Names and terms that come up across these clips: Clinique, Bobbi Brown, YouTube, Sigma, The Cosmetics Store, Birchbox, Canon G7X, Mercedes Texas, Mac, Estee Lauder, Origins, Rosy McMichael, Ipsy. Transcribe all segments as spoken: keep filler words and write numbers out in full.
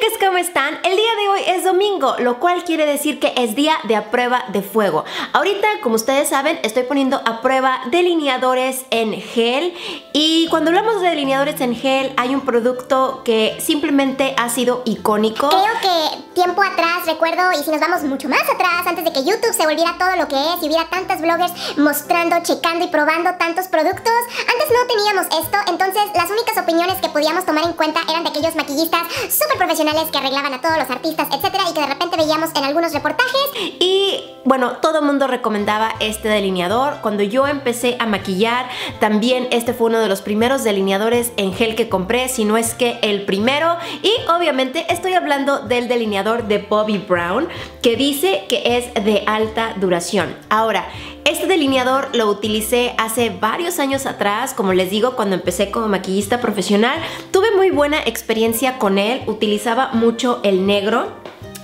chicas, ¿cómo están? El día de hoy es domingo, lo cual quiere decir que es día de a prueba de fuego. Ahorita, como ustedes saben, estoy poniendo a prueba delineadores en gel. Y cuando hablamos de delineadores en gel, hay un producto que simplemente ha sido icónico. Creo que tiempo atrás, recuerdo, y si nos vamos mucho más atrás, antes de que YouTube se volviera todo lo que es y hubiera tantas bloggers mostrando, checando y probando tantos productos, antes no teníamos esto, entonces las únicas opiniones que podíamos tomar en cuenta eran de aquellos maquillistas súper profesionales que arreglaban a todos los artistas, etcétera, y que de repente veíamos en algunos reportajes. Y bueno, todo mundo recomendaba este delineador. Cuando yo empecé a maquillar, también este fue uno de los primeros delineadores en gel que compré, si no es que el primero. Y obviamente estoy hablando del delineador de Bobbi Brown, que dice que es de alta duración. Ahora, este delineador lo utilicé hace varios años atrás. Como les digo, cuando empecé como maquillista profesional, tuve muy buena experiencia con él. Utilizaba mucho el negro.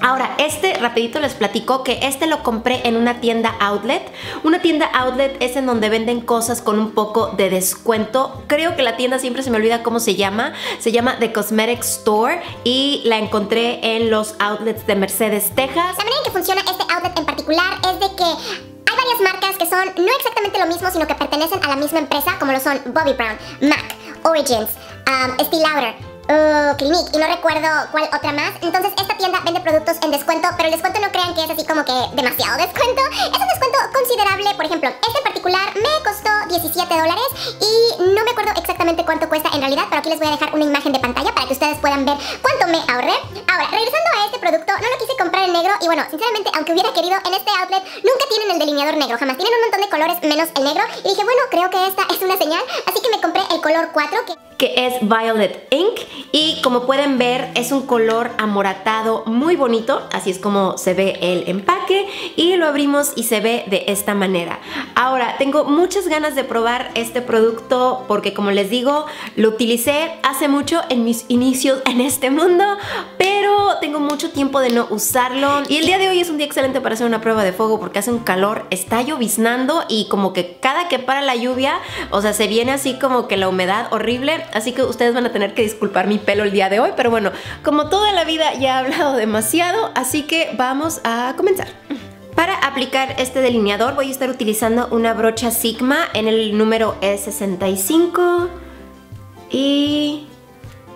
Ahora, este, rapidito les platico que este lo compré en una tienda outlet. Una tienda outlet es en donde venden cosas con un poco de descuento. Creo que la tienda siempre se me olvida cómo se llama. Se llama The Cosmetics Store y la encontré en los outlets de Mercedes, Texas. La manera en que funciona este outlet en particular es de que hay varias marcas que son no exactamente lo mismo, sino que pertenecen a la misma empresa, como lo son Bobbi Brown, Mac, Origins, um, Estee Lauder, Uh, Clinique y no recuerdo cuál otra más. Entonces esta tienda vende productos en descuento, pero el descuento no crean que es así como que demasiado descuento. Es un descuento considerable. Por ejemplo, este en particular me costó diecisiete dólares y no me acuerdo exactamente cuánto cuesta en realidad, pero aquí les voy a dejar una imagen de pantalla para que ustedes puedan ver cuánto me ahorré. Ahora, regresando a este producto, no lo quise comprar en negro y bueno, sinceramente, aunque hubiera querido, en este outlet nunca tienen el delineador negro, jamás. Tienen un montón de colores menos el negro y dije, bueno, creo que esta es una señal, así que me compré el color cuatro, que que es Violet Ink, y como pueden ver es un color amoratado muy bonito, así es como se ve el empaque y lo abrimos y se ve de esta manera. Ahora, tengo muchas ganas de probar este producto porque, como les digo, lo utilicé hace mucho en mis inicios en este mundo, pero tengo mucho tiempo de no usarlo y el día de hoy es un día excelente para hacer una prueba de fuego porque hace un calor, está lloviznando y como que cada que para la lluvia, o sea, se viene así como que la humedad horrible. Así que ustedes van a tener que disculpar mi pelo el día de hoy, pero bueno, como toda la vida ya he hablado demasiado, así que vamos a comenzar. Para aplicar este delineador voy a estar utilizando una brocha Sigma en el número E sesenta y cinco y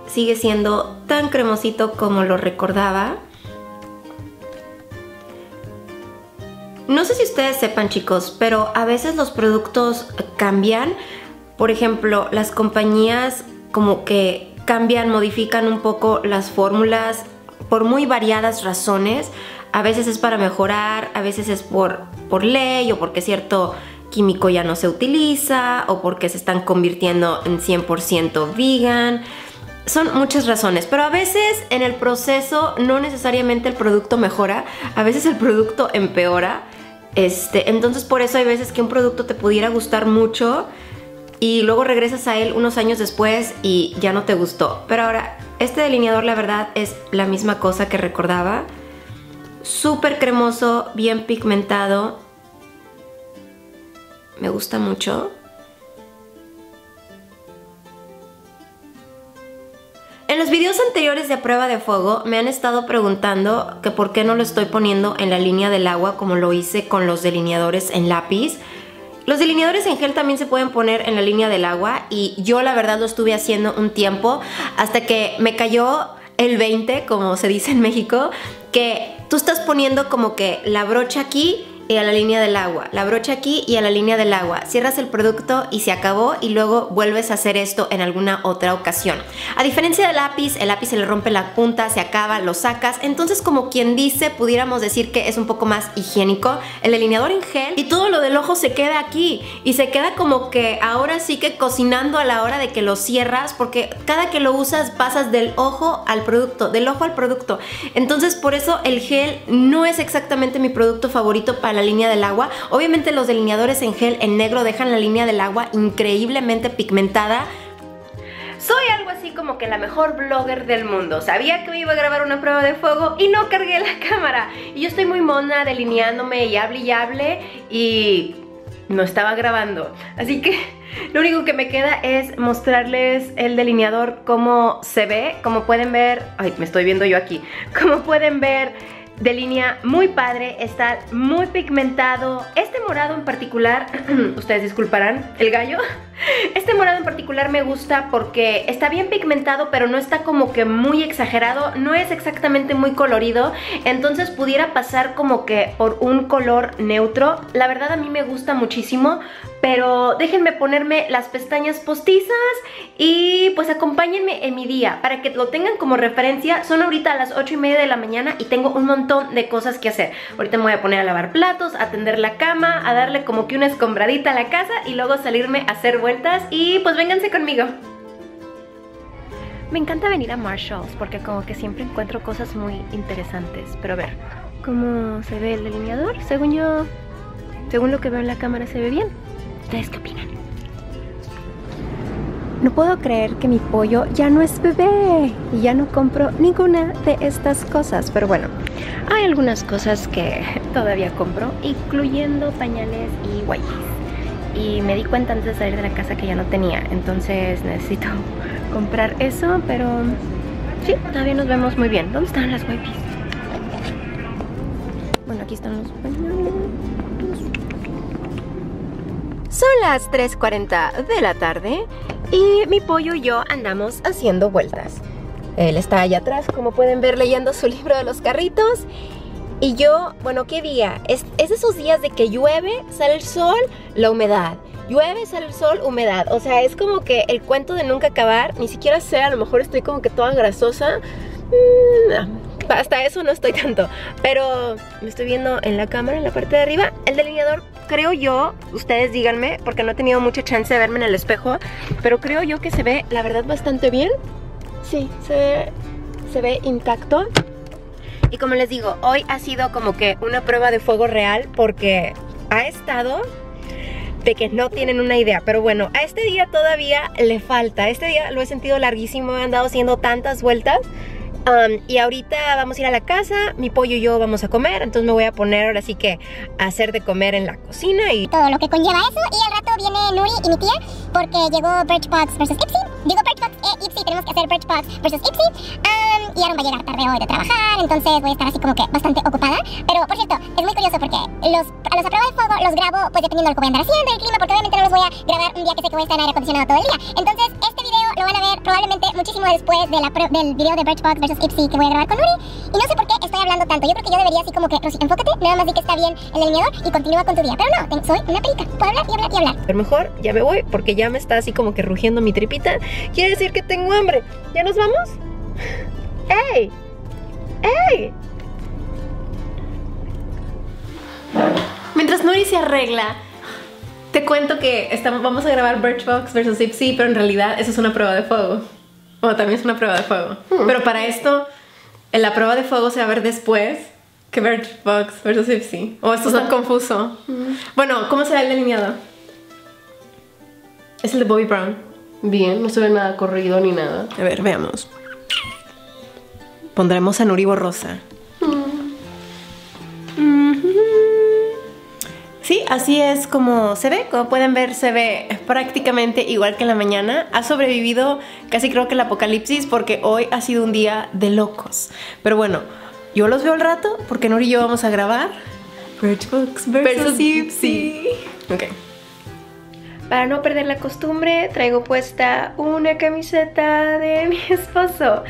sigue siendo tan cremosito como lo recordaba. No sé si ustedes sepan, chicos, pero a veces los productos cambian. Por ejemplo, las compañías como que cambian, modifican un poco las fórmulas por muy variadas razones. A veces es para mejorar, a veces es por, por ley o porque cierto químico ya no se utiliza o porque se están convirtiendo en cien por ciento vegan. Son muchas razones, pero a veces en el proceso no necesariamente el producto mejora, a veces el producto empeora. Este, entonces por eso hay veces que un producto te pudiera gustar mucho y luego regresas a él unos años después y ya no te gustó. Pero ahora, este delineador la verdad es la misma cosa que recordaba. Súper cremoso, bien pigmentado. Me gusta mucho. En los videos anteriores de prueba de fuego me han estado preguntando que por qué no lo estoy poniendo en la línea del agua como lo hice con los delineadores en lápiz. Los delineadores en gel también se pueden poner en la línea del agua y yo la verdad lo estuve haciendo un tiempo hasta que me cayó el veinte, como se dice en México, que tú estás poniendo como que la brocha aquí y a la línea del agua, la brocha aquí y a la línea del agua. Cierras el producto y se acabó y luego vuelves a hacer esto en alguna otra ocasión. A diferencia del lápiz, el lápiz se le rompe la punta, se acaba, lo sacas. Entonces, como quien dice, pudiéramos decir que es un poco más higiénico el delineador en gel y todo lo del ojo se queda aquí y se queda como que ahora sí que cocinando a la hora de que lo cierras, porque cada que lo usas pasas del ojo al producto, del ojo al producto. Entonces, por eso el gel no es exactamente mi producto favorito para la línea del agua. Obviamente los delineadores en gel en negro dejan la línea del agua increíblemente pigmentada. Soy algo así como que la mejor blogger del mundo. Sabía que me iba a grabar una prueba de fuego y no cargué la cámara. Y yo estoy muy mona delineándome y hable y hable y no estaba grabando. Así que lo único que me queda es mostrarles el delineador cómo se ve. Como pueden ver, ay, me estoy viendo yo aquí. Como pueden ver, delinea muy padre, está muy pigmentado. Este morado en particular, ustedes disculparán, el gallo. Este morado en particular me gusta porque está bien pigmentado, pero no está como que muy exagerado, no es exactamente muy colorido, entonces pudiera pasar como que por un color neutro. La verdad a mí me gusta muchísimo, pero déjenme ponerme las pestañas postizas y pues acompáñenme en mi día. Para que lo tengan como referencia, son ahorita a las ocho y media de la mañana y tengo un montón de cosas que hacer. Ahorita me voy a poner a lavar platos, a tender la cama, a darle como que una escombradita a la casa y luego salirme a hacer vueltas y pues vénganse conmigo. Me encanta venir a Marshalls porque como que siempre encuentro cosas muy interesantes. Pero a ver, ¿cómo se ve el delineador? Según yo, según lo que veo en la cámara se ve bien. ¿Ustedes qué opinan? No puedo creer que mi pollo ya no es bebé y ya no compro ninguna de estas cosas. Pero bueno, hay algunas cosas que todavía compro, incluyendo pañales y wipes. Y me di cuenta antes de salir de la casa que ya no tenía, entonces necesito comprar eso, pero sí, todavía nos vemos muy bien. ¿Dónde están las wipes? Bueno, aquí están los pañales. Son las tres cuarenta de la tarde y mi pollo y yo andamos haciendo vueltas. Él está allá atrás, como pueden ver, leyendo su libro de los carritos. Y yo, bueno, ¿qué día? Es, es esos días de que llueve, sale el sol, la humedad. Llueve, sale el sol, humedad. O sea, es como que el cuento de nunca acabar. Ni siquiera sé, a lo mejor estoy como que toda grasosa. Mm, no, hasta eso no estoy tanto. Pero me estoy viendo en la cámara, en la parte de arriba. El delineador, creo yo, ustedes díganme, porque no he tenido mucha chance de verme en el espejo, pero creo yo que se ve, la verdad, bastante bien. Sí, se ve, se ve intacto. Y como les digo, hoy ha sido como que una prueba de fuego real porque ha estado de que no tienen una idea. Pero bueno, a este día todavía le falta. Este día lo he sentido larguísimo, he andado haciendo tantas vueltas. Um, y ahorita vamos a ir a la casa, mi pollo y yo vamos a comer. Entonces me voy a poner ahora sí que a hacer de comer en la cocina y todo lo que conlleva eso. Y al rato viene Nuri y mi tía porque llegó Birchbox versus Ipsy. Digo Birchbox e Ipsy, tenemos que hacer Birchbox versus Ipsy. Um, y Aaron va a llegar tarde hoy de trabajar, entonces voy a estar así como que bastante ocupada. Pero por cierto, es muy curioso porque los, a los a prueba de fuego los grabo pues dependiendo de lo que voy a andar haciendo, el clima, porque obviamente no los voy a grabar un día que sé que voy a estar en aire acondicionado todo el día. Entonces este video lo van a ver probablemente muchísimo después de la, del video de Birchbox versus Ipsy que voy a grabar con Nuri. Y no sé por qué estoy hablando tanto, yo creo que yo debería así como que, Rosy, enfócate, nada más di que está bien el delineador y continúa con tu día. Pero no, ten, soy una perica, puedo hablar y hablar y hablar. Pero mejor ya me voy porque ya me está así como que rugiendo mi tripita. Quiere decir que tengo hambre. ¿Ya nos vamos? ¡Ey! ¡Ey! Mientras Nuri se arregla, te cuento que estamos, vamos a grabar Birchbox versus Ipsy, pero en realidad eso es una prueba de fuego. O también es una prueba de fuego. Hmm. Pero para esto, en la prueba de fuego se va a ver después que Birchbox versus Ipsy. O oh, esto es tan confuso. Hmm. Bueno, ¿cómo será el delineado? Es el de Bobbi Brown. Bien, no se ve nada corrido ni nada. A ver, veamos. Pondremos a Nuri borrosa. Sí, así es como se ve. Como pueden ver, se ve prácticamente igual que en la mañana. Ha sobrevivido casi creo que el apocalipsis porque hoy ha sido un día de locos. Pero bueno, yo los veo al rato porque Nuri y yo vamos a grabar Birchbox versus Ipsy. Ok. Para no perder la costumbre, traigo puesta una camiseta de mi esposo.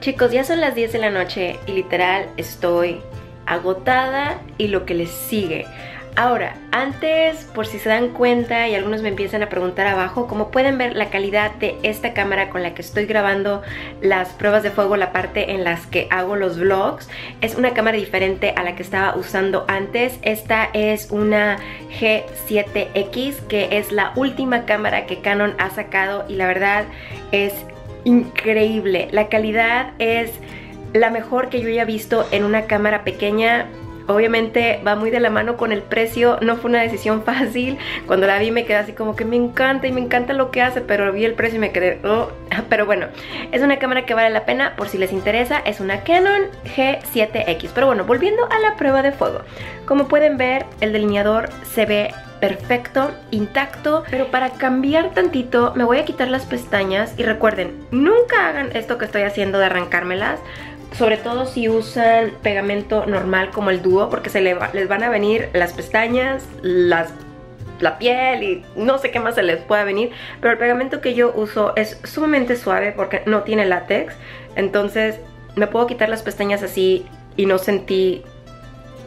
Chicos, ya son las diez de la noche y literal estoy agotada y lo que les sigue. Ahora, antes, por si se dan cuenta y algunos me empiezan a preguntar abajo, como pueden ver la calidad de esta cámara con la que estoy grabando las pruebas de fuego, la parte en las que hago los vlogs, es una cámara diferente a la que estaba usando antes. Esta es una G siete X, que es la última cámara que Canon ha sacado y la verdad es increíble. La calidad es la mejor que yo haya visto en una cámara pequeña. Obviamente va muy de la mano con el precio, no fue una decisión fácil. Cuando la vi me quedé así como que me encanta y me encanta lo que hace, pero vi el precio y me quedé... Oh. Pero bueno, es una cámara que vale la pena por si les interesa, es una Canon G siete X. Pero bueno, volviendo a la prueba de fuego. Como pueden ver, el delineador se ve perfecto, intacto, pero para cambiar tantito me voy a quitar las pestañas. Y recuerden, nunca hagan esto que estoy haciendo de arrancármelas, sobre todo si usan pegamento normal como el Duo, porque se le va, les van a venir las pestañas, las, la piel y no sé qué más se les pueda venir. Pero el pegamento que yo uso es sumamente suave porque no tiene látex, entonces me puedo quitar las pestañas así y no sentí...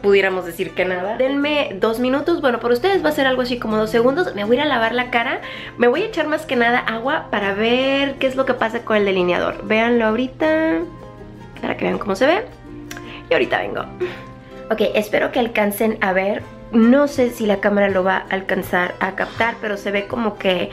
pudiéramos decir que nada. Denme dos minutos, bueno, por ustedes va a ser algo así como dos segundos. Me voy a ir a lavar la cara, me voy a echar más que nada agua para ver qué es lo que pasa con el delineador. Véanlo ahorita, para que vean cómo se ve. Y ahorita vengo. Ok, espero que alcancen a ver. No sé si la cámara lo va a alcanzar a captar, pero se ve como que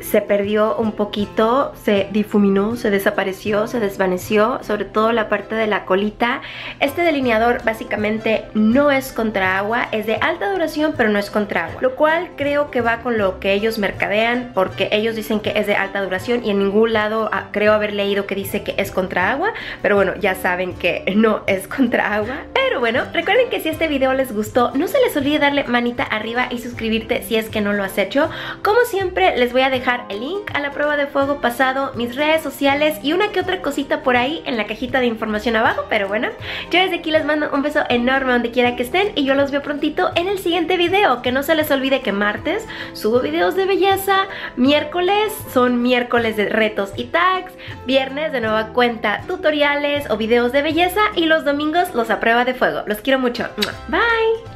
se perdió un poquito, se difuminó, se desapareció, se desvaneció, sobre todo la parte de la colita. Este delineador básicamente no es contra agua, es de alta duración pero no es contra agua, lo cual creo que va con lo que ellos mercadean, porque ellos dicen que es de alta duración y en ningún lado creo haber leído que dice que es contra agua, pero bueno, ya saben que no es contra agua. Pero bueno, recuerden que si este video les gustó, no se les olvide darle manita arriba y suscribirte si es que no lo has hecho. Como siempre, les voy a dejar el link a la prueba de fuego pasado, mis redes sociales y una que otra cosita por ahí en la cajita de información abajo. Pero bueno, yo desde aquí les mando un beso enorme donde quiera que estén y yo los veo prontito en el siguiente video. Que no se les olvide que martes subo videos de belleza, miércoles son miércoles de retos y tags, viernes de nueva cuenta tutoriales o videos de belleza y los domingos los a prueba de fuego. Los quiero mucho. Bye.